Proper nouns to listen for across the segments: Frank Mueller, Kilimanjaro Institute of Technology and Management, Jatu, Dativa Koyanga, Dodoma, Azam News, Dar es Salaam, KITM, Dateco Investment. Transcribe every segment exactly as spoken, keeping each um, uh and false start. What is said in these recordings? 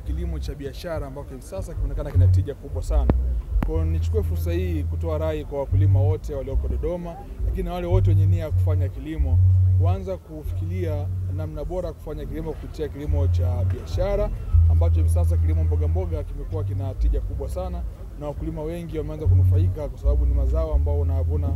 katika kilimo cha biashara ambacho hivi sasa kinaonekana kina tija kubwa sana. Kwa hiyo nichukue fursa hii kutoa rai kwa wakulima wote walioko Dodoma, lakini wale wote wenye nia ya kufanya kilimo, kuanza kufikiria namna bora kufanya kilimo kupitia kilimo cha biashara ambacho hivi sasa kilimo mboga mboga kimekuwa kina tija kubwa sana, na wakulima wengi wameanza kunufaika kwa sababu ni mazao ambao unavuna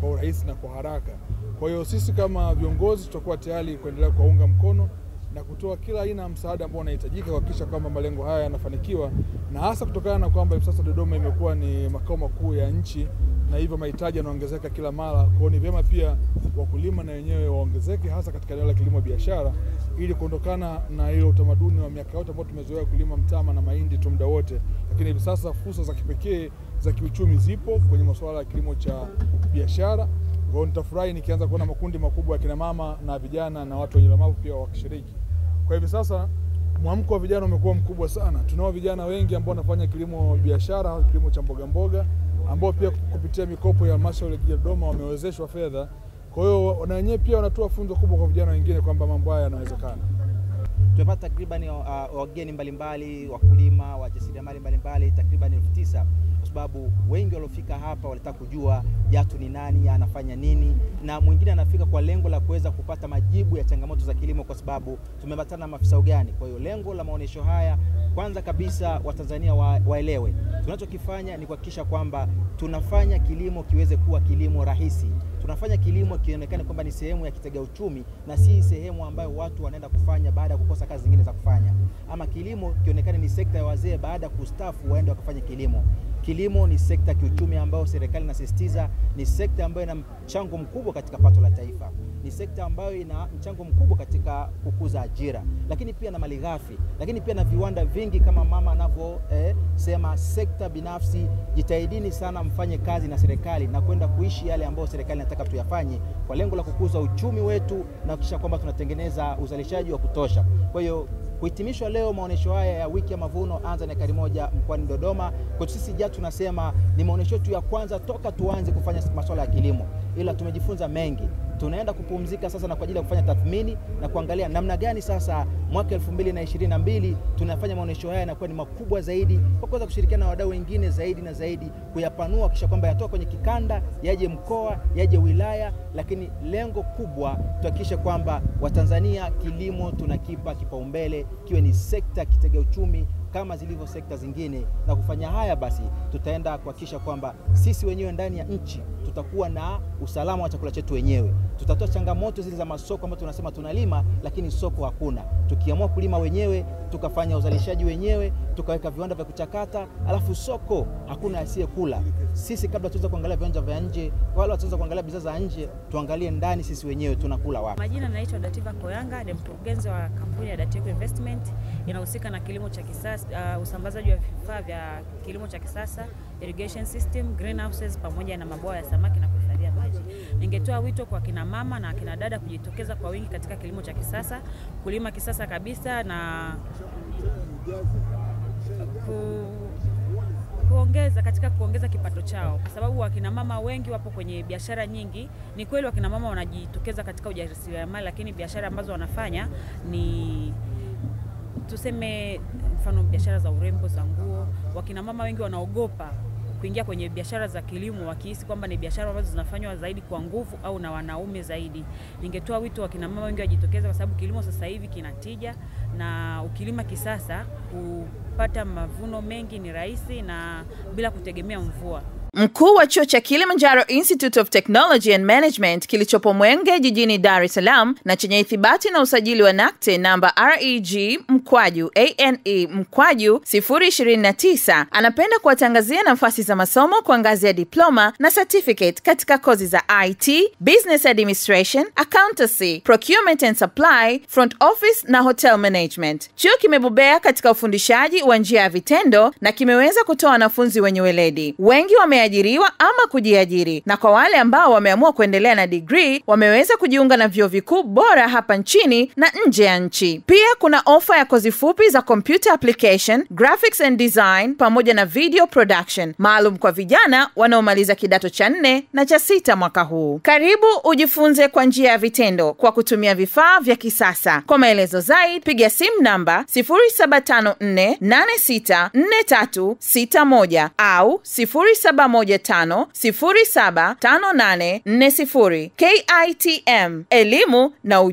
kwa urahisi na kwa haraka. Kwa hiyo sisi kama viongozi tutakuwa tayari kuendelea kuunga mkono na kutoa kila aina ya msaada ambao unahitajika kuhakikisha kwamba malengo haya yanafanikiwa, na hasa kutokana na kwamba hivi sasa Dodoma imekuwa ni makao makuu ya nchi na hivyo mahitaji yanaongezeka kila mara. Kwa hiyo ni vyema pia wakulima na wenyewe waongezeke hasa katika eneo la kilimo biashara, ili kuondokana na ile utamaduni wa miaka yote ambao tumezoea kulima mtama na mahindi tu muda wote. Lakini hivi sasa fursa za kipekee za kiuchumi zipo kwenye masuala ya kilimo cha biashara. Kwa nitafurahi nikianza kuona makundi makubwa ya kina mama na vijana na watu wenye ulemavu pia wakishiriki. Kwa hivyo sasa mwamko wa vijana umekuwa mkubwa sana. Tunao vijana wengi ambao wanafanya kilimo biashara au kilimo cha mboga mboga ambao pia kupitia mikopo ya halmashauri ya Dodoma wamewezeshwa fedha. Kwa hiyo na wenyewe pia wanatoa funzo kubwa kwa vijana wengine kwamba mambo haya yanawezekana. Tumepata takriban wageni uh, mbalimbali, wakulima, wajasiriamali mbalimbali takriban elfu tisa, kwa sababu wengi waliofika hapa walitaka kujua Jatu ni nani, anafanya nini, na mwingine anafika kwa lengo la kuweza kupata majibu ya changamoto za kilimo kwa sababu tumebatana na maafisa ugani. Kwa hiyo lengo la maonesho haya kwanza kabisa Watanzania wa, waelewe tunachokifanya ni kuhakikisha kwamba tunafanya kilimo kiweze kuwa kilimo rahisi. Tunafanya kilimo kionekane kwamba ni sehemu ya kitega uchumi na si sehemu ambayo watu wanaenda kufanya baada ya kukosa kazi zingine za kufanya, ama kilimo kionekane ni sekta ya wazee baada ya kustaafu waende wakafanya kilimo. Kilimo ni sekta kiuchumi ambayo serikali inasisitiza, ni sekta ambayo ina mchango mkubwa katika pato la taifa, ni sekta ambayo ina mchango mkubwa katika kukuza ajira, lakini pia na malighafi, lakini pia na viwanda vingi kama mama anavyo eh, sema sekta binafsi. Jitahidini sana mfanye kazi na serikali na kwenda kuishi yale ambayo serikali inataka tuyafanye kwa lengo la kukuza uchumi wetu na kisha kwamba tunatengeneza uzalishaji wa kutosha. Kwa hiyo kuhitimishwa leo maonesho haya ya wiki ya mavuno anza na ekari moja mkoani Dodoma. Kwa sisi Jatu tunasema ni maonesho tu ya kwanza toka tuanze kufanya masuala ya kilimo, ila tumejifunza mengi. Tunaenda kupumzika sasa na kwa ajili ya kufanya tathmini na kuangalia namna gani sasa mwaka elfu mbili na ishirini na mbili tunafanya maonesho haya na kuwa ni makubwa zaidi kwa kuweza kushirikiana na wadau wengine zaidi na zaidi kuyapanua kisha kwamba yatoka kwenye kikanda yaje mkoa yaje wilaya, lakini lengo kubwa tuhakikishe kwamba Watanzania kilimo tunakipa kipaumbele kiwe ni sekta kitega uchumi kama zilivyo sekta zingine. Na kufanya haya basi tutaenda kuhakikisha kwamba sisi wenyewe ndani ya nchi tutakuwa na usalama wa chakula chetu wenyewe. Tutatoa changamoto zile za masoko ambazo tunasema tunalima lakini soko hakuna. Tukiamua kulima wenyewe, tukafanya uzalishaji wenyewe, tukaweka viwanda vya kuchakata, alafu soko hakuna asiyekula. Sisi kabla tuweza kuangalia viwanja vya nje, wala tuweza kuangalia bidhaa za nje, tuangalie ndani sisi wenyewe tunakula wapi. Majina naitwa Dativa Koyanga, ni mkurugenzi wa kampuni ya Dateco Investment, inahusika na kilimo cha kisasa, uh, usambazaji wa vifaa vya kilimo cha kisasa, irrigation system, greenhouses pamoja na mabwawa ya samaki na kuhifadhia maji. Ningetoa wito kwa kina mama na kina dada kujitokeza kwa wingi katika kilimo cha kisasa, kulima kisasa kabisa na ku, kuongeza katika kuongeza kipato chao, kwa sababu wakina mama wengi wapo kwenye biashara nyingi. Ni kweli wakina mama wanajitokeza katika ujasiriamali, lakini biashara ambazo wanafanya ni tuseme mfano biashara za urembo, za nguo. Wakina mama wengi wanaogopa kuingia kwenye biashara za kilimo wakihisi kwamba ni biashara ambazo zinafanywa zaidi kwa nguvu au na wanaume zaidi. Ningetoa wito wa kina mama wengi wajitokeze kwa sababu kilimo sasa hivi kinatija, na ukilima kisasa kupata mavuno mengi ni rahisi na bila kutegemea mvua. Mkuu wa chuo cha Kilimanjaro Institute of Technology and Management kilichopo Mwenge jijini Dar es Salaam na chenye ithibati na usajili wa nakte namba R E G mkwaju A N E mkwaju zero ishirini na tisa anapenda kuwatangazia nafasi za masomo kwa ngazi ya diploma na certificate katika kozi za I T, Business Administration, Accountancy, Procurement and Supply, Front Office na Hotel Management. Chuo kimebobea katika ufundishaji wa njia ya vitendo na kimeweza kutoa wanafunzi wenye weledi. Wengi wame wameajiriwa ama kujiajiri. Na kwa wale ambao wameamua kuendelea na degree, wameweza kujiunga na vyuo vikuu bora hapa nchini na nje ya nchi. Pia kuna ofa ya kozi fupi za computer application, graphics and design, pamoja na video production, maalum kwa vijana wanaomaliza kidato cha nne na cha sita mwaka huu. Karibu ujifunze kwa njia ya vitendo kwa kutumia vifaa vya kisasa. Kwa maelezo zaidi piga simu namba sifuri saba tano nne nane sita nne tatu sita moja au sifuri saba moja tano sifuri saba tano nane nne sifuri. K I T M, elimu na ujifunze.